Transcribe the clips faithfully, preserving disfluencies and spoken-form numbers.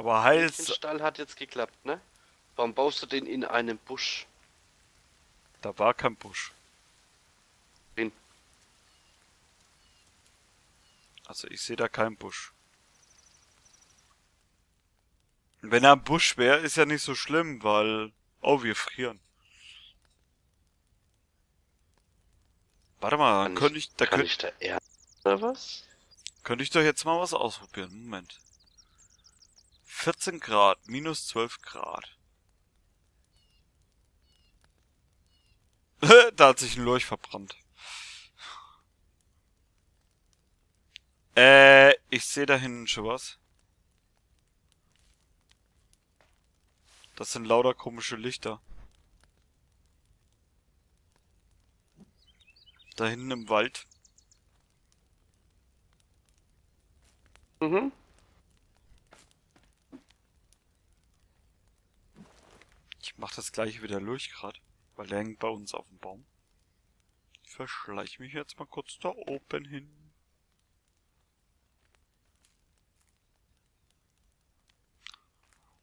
Aber heißt... Der Stall hat jetzt geklappt, ne? Warum baust du den in einem Busch? Da war kein Busch. Wen? Also ich sehe da keinen Busch. Wenn er ein Busch wäre, ist ja nicht so schlimm, weil... Oh, wir frieren. Warte mal, kann könnte ich... Da kann ich da ernten oder was? Könnte ich doch jetzt mal was ausprobieren. Moment. vierzehn Grad, minus zwölf Grad. Da hat sich ein Lurch verbrannt. Äh, ich sehe da hinten schon was. Das sind lauter komische Lichter. Da hinten im Wald. Mhm. Ich mach das gleiche wieder durch gerade, weil der hängt bei uns auf dem Baum. Ich verschleiche mich jetzt mal kurz da oben hin.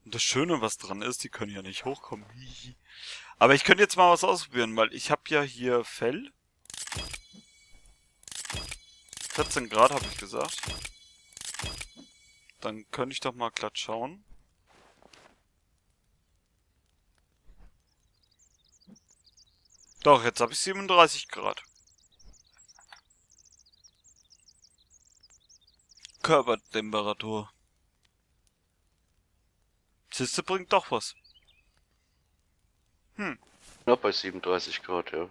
Und das Schöne, was dran ist, die können ja nicht hochkommen. Aber ich könnte jetzt mal was ausprobieren, weil ich habe ja hier Fell. vierzehn Grad habe ich gesagt. Dann könnte ich doch mal glatt schauen. Doch, jetzt habe ich siebenunddreißig Grad. Körpertemperatur. Siehste, bringt doch was. Hm. Ja, bei siebenunddreißig Grad, ja.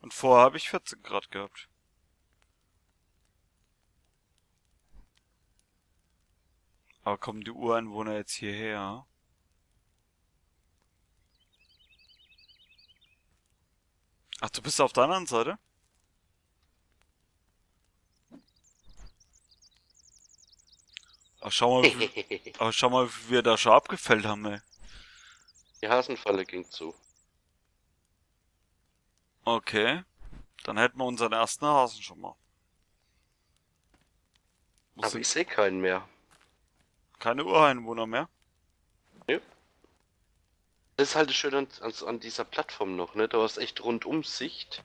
Und vorher habe ich vierzehn Grad gehabt. Aber kommen die Ureinwohner jetzt hierher? Ach, du bist auf der anderen Seite? Ach, schau mal, wie, ach, schau mal, wie wir da schon abgefällt haben, ey. Die Hasenfalle ging zu. Okay. Dann hätten wir unseren ersten Hasen schon mal. Muss Aber ich, ich sehe keinen mehr. Keine Ureinwohner mehr? Nö. Ja. Das ist halt schön an, an, an dieser Plattform noch, ne? Du hast echt rundum Sicht.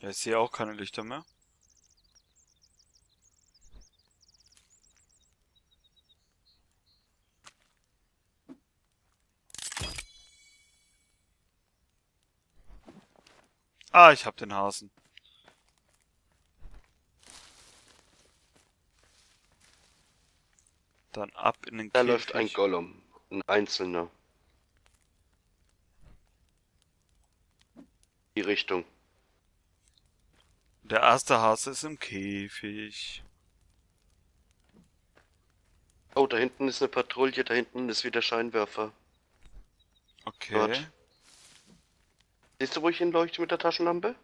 Ja, ich sehe auch keine Lichter mehr. Ah, ich hab den Hasen. Dann ab in den Käfig. Da läuft ein Gollum, ein einzelner. Die Richtung. Der erste Hase ist im Käfig. Oh, da hinten ist eine Patrouille, da hinten ist wieder Scheinwerfer. Okay. Gott. Siehst du, wo ich hinleuchte mit der Taschenlampe?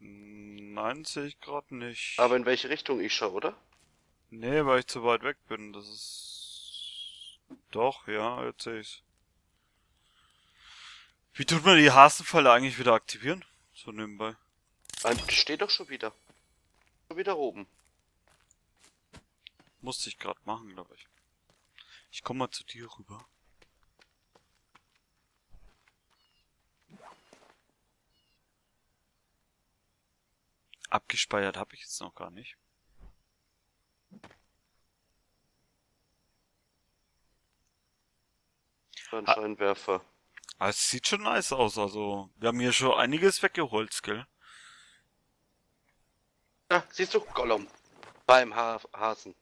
Nein, sehe ich gerade nicht. Aber in welche Richtung ich schaue, oder? Nee, weil ich zu weit weg bin, das ist... Doch, ja, jetzt sehe ich's. Wie tut man die Hasenfalle eigentlich wieder aktivieren? So nebenbei. Die steht doch schon wieder. Schon wieder oben. Musste ich gerade machen, glaube ich. Ich komme mal zu dir rüber. Abgespeichert habe ich jetzt noch gar nicht. Ein Scheinwerfer. Ah, es sieht schon nice aus, also wir haben hier schon einiges weggeholt, gell? Ja, siehst du, Gollum. Beim ha Hasen.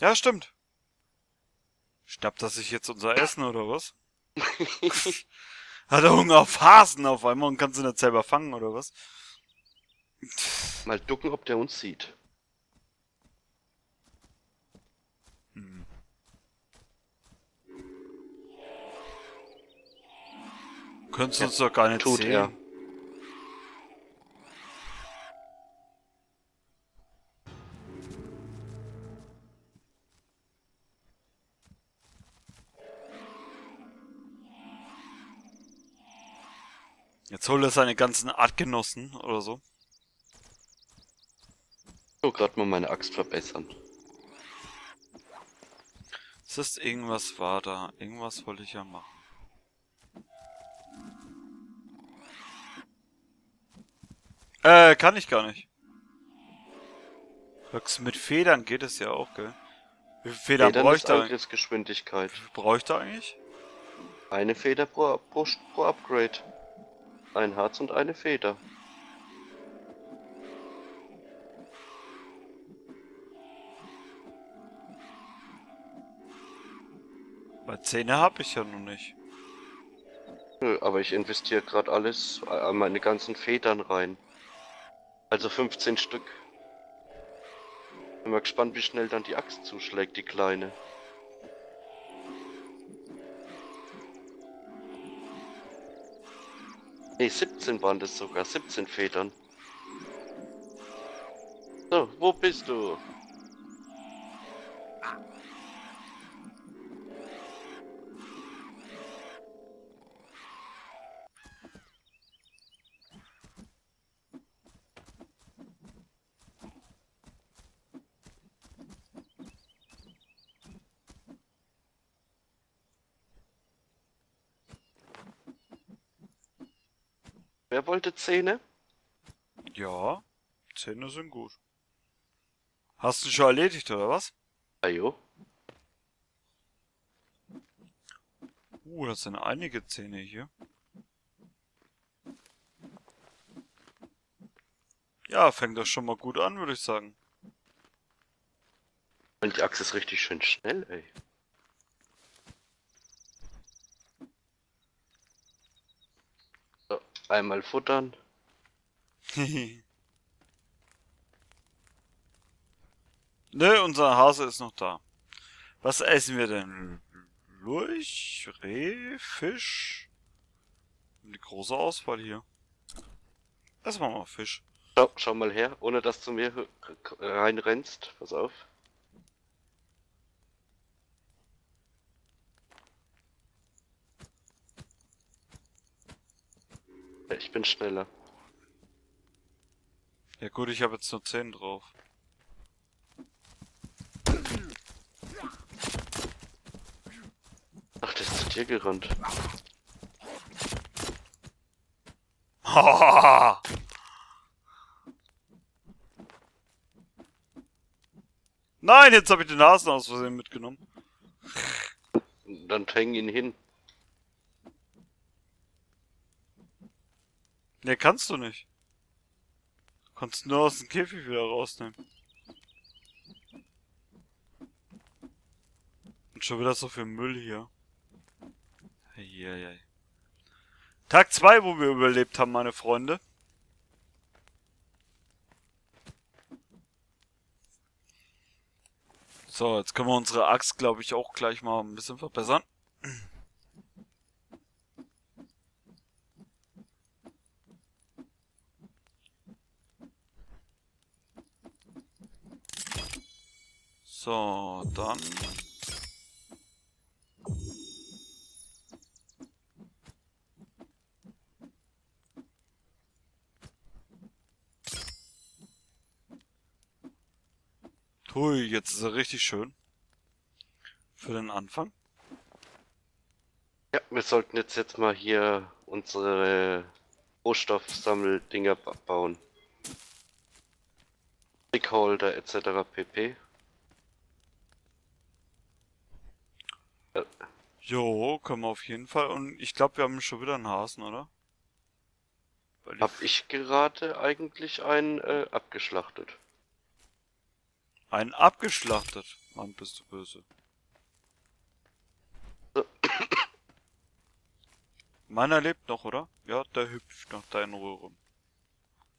Ja, stimmt. Schnappt das sich jetzt unser Essen oder was? Hat er Hunger auf Hasen auf einmal und kann sie nicht selber fangen oder was? Mal ducken, ob der uns sieht. Hm. Könntest ja, uns doch gar nicht tut sehen. Er. Jetzt holt er seine ganzen Artgenossen oder so. Ich gerade mal meine Axt verbessern. Es ist irgendwas war da. Irgendwas wollte ich ja machen. Äh, kann ich gar nicht. Mit Federn geht es ja auch, gell? Wie viele Federn, Federn bräuchte ich Angriffsgeschwindigkeit? Bräuchte eigentlich? Eine Feder pro, pro, pro Upgrade. Ein Harz und eine Feder. Bei Zähne habe ich ja noch nicht. Nö, aber ich investiere gerade alles an meine ganzen Federn rein. Also fünfzehn Stück. Bin mal gespannt, wie schnell dann die Axt zuschlägt, die kleine. Ne, siebzehn waren das sogar, siebzehn Federn. So, wo bist du? Wer wollte Zähne? Ja, Zähne sind gut. Hast du schon erledigt, oder was? Ah, jo. Uh, das sind einige Zähne hier. Ja, fängt das schon mal gut an, würde ich sagen. Und die Axt ist richtig schön schnell, ey. Einmal futtern. Ne, unser Hase ist noch da. Was essen wir denn? Lurch, Reh, Fisch. Eine große Auswahl hier. Lass mal mal Fisch. Schau, schau mal her, ohne dass du mir reinrennst. Pass auf. Ich bin schneller. Ja gut, ich habe jetzt nur zehn drauf. Ach, das ist zu dir gerannt. Nein, jetzt habe ich den Hasen aus Versehen mitgenommen. Dann hängen ihn hin. Ne, kannst du nicht. Du kannst nur aus dem Käfig wieder rausnehmen. Und schon wieder so viel Müll hier. Eieiei. Tag zwei, wo wir überlebt haben, meine Freunde. So, jetzt können wir unsere Axt, glaube ich, auch gleich mal ein bisschen verbessern. So, dann... Hui, jetzt ist er richtig schön. Für den Anfang. Ja, wir sollten jetzt, jetzt mal hier unsere Rohstoffsammeldinger bauen. Stickholder et cetera pp. Jo, können wir auf jeden Fall. Und ich glaube, wir haben schon wieder einen Hasen, oder? Weil hab ich gerade eigentlich einen äh, abgeschlachtet. Einen abgeschlachtet? Mann, bist du böse. So. Meiner lebt noch, oder? Ja, der hüpft noch da in Ruhe rum.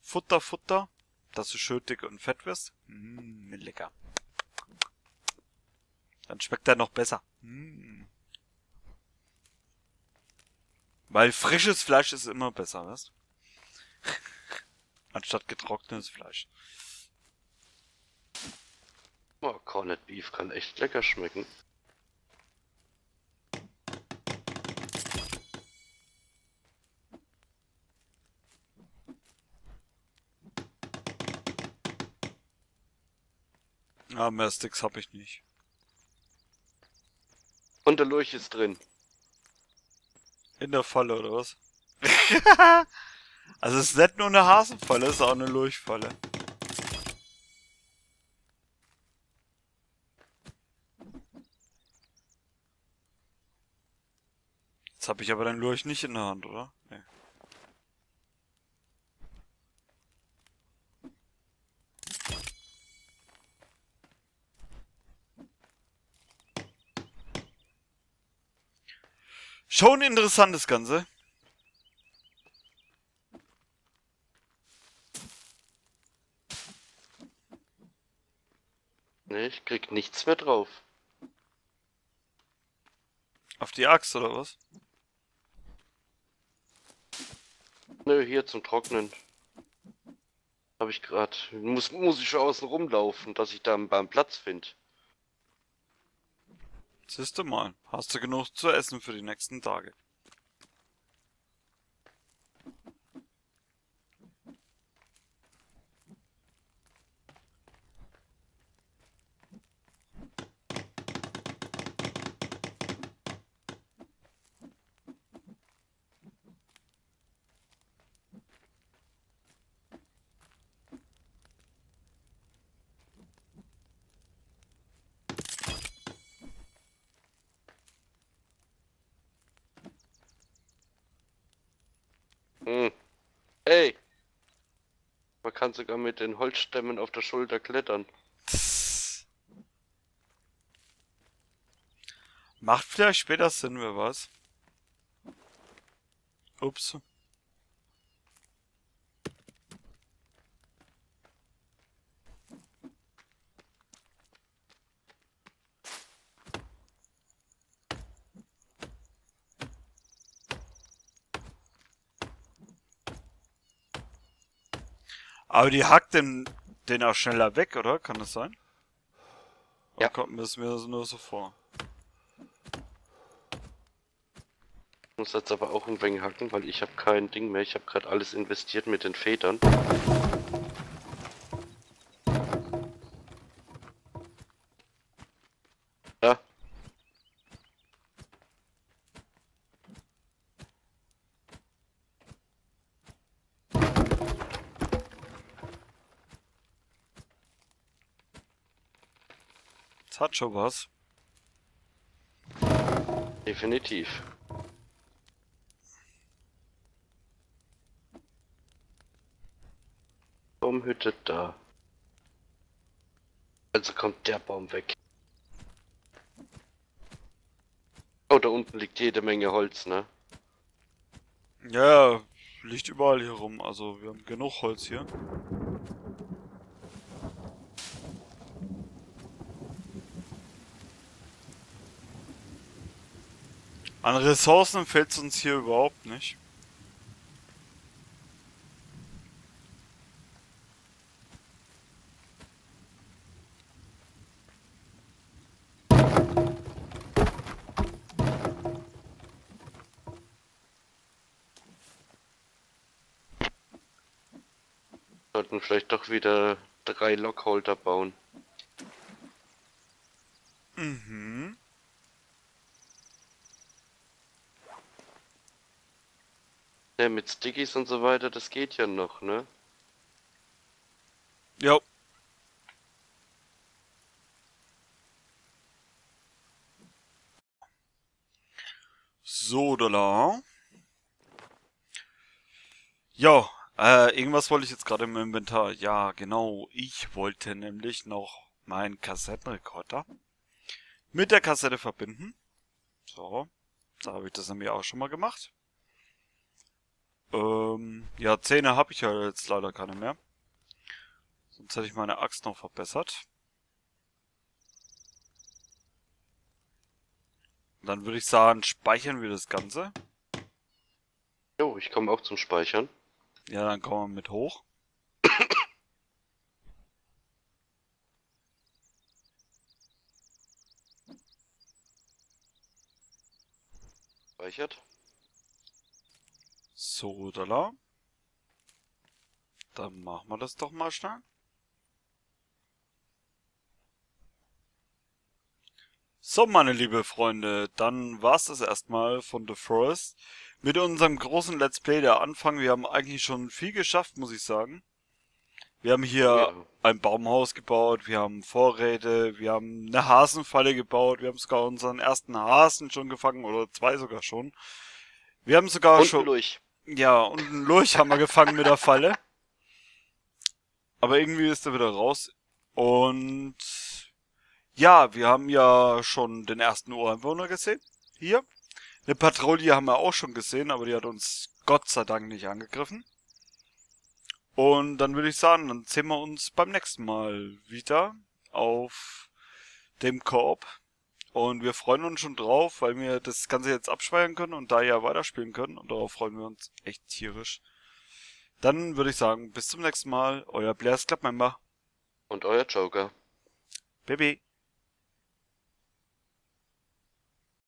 Futter, Futter. Dass du schön dick und fett wirst. Mmm, lecker. Dann schmeckt er noch besser. Mm. Weil frisches Fleisch ist immer besser, weißt du? Anstatt getrocknetes Fleisch. Oh, Corned Beef kann echt lecker schmecken. Ja, mehr Sticks habe ich nicht. Und der Lurch ist drin. In der Falle, oder was? Also es ist nicht nur eine Hasenfalle, es ist auch eine Lurchfalle. Jetzt habe ich aber den Lurch nicht in der Hand, oder? Nee. Schon interessant das Ganze. Nee, ich krieg nichts mehr drauf. Auf die Axt oder was? Nö, hier zum Trocknen. Habe ich gerade. Muss, muss ich schon außen rumlaufen, dass ich da einen Platz finde. Siehst du mal, hast du genug zu essen für die nächsten Tage. Hey! Man kann sogar mit den Holzstämmen auf der Schulter klettern. Macht vielleicht später Sinn, wer weiß. Ups. Aber die hackt den, den auch schneller weg, oder? Kann das sein? Ja. Oder kommt mir das nur so vor? Ich muss jetzt aber auch ein wenig hacken, weil ich habe kein Ding mehr. Ich habe gerade alles investiert mit den Federn. Ja. Hat schon was. Definitiv. Baumhütte da. Also kommt der Baum weg. Oh, da unten liegt jede Menge Holz, ne? Ja, liegt überall hier rum. Also wir haben genug Holz hier. An Ressourcen fehlt es uns hier überhaupt nicht. Sollten vielleicht doch wieder drei Lockholder bauen. Mhm. Ja, mit Stickies und so weiter, das geht ja noch, ne? Jo. So, da. Ja, äh, irgendwas wollte ich jetzt gerade im Inventar. Ja, genau. Ich wollte nämlich noch meinen Kassettenrekorder mit der Kassette verbinden. So, da habe ich das nämlich auch schon mal gemacht. Ähm, ja, Zähne habe ich ja jetzt leider keine mehr. Sonst hätte ich meine Axt noch verbessert. Und dann würde ich sagen, speichern wir das Ganze. Jo, ich komme auch zum Speichern. Ja, dann kommen wir mit hoch. Speichert. So, da. Dann machen wir das doch mal schnell. So, meine liebe Freunde, dann war's das erstmal von The Forest mit unserem großen Let's Play, der Anfang. Wir haben eigentlich schon viel geschafft, muss ich sagen. Wir haben hier ja. ein Baumhaus gebaut, wir haben Vorräte, wir haben eine Hasenfalle gebaut, wir haben sogar unseren ersten Hasen schon gefangen, oder zwei sogar schon. Wir haben sogar und schon... Lurch. Ja, und einen Lurch haben wir gefangen mit der Falle. Aber irgendwie ist er wieder raus. Und... ja, wir haben ja schon den ersten Ureinwohner gesehen. Hier. Eine Patrouille haben wir auch schon gesehen, aber die hat uns Gott sei Dank nicht angegriffen. Und dann würde ich sagen, dann sehen wir uns beim nächsten Mal wieder auf dem Koop. Und wir freuen uns schon drauf, weil wir das Ganze jetzt abspeichern können und da ja weiterspielen können. Und darauf freuen wir uns echt tierisch. Dann würde ich sagen, bis zum nächsten Mal. Euer Playazclubmember. Und euer Joker. Baby.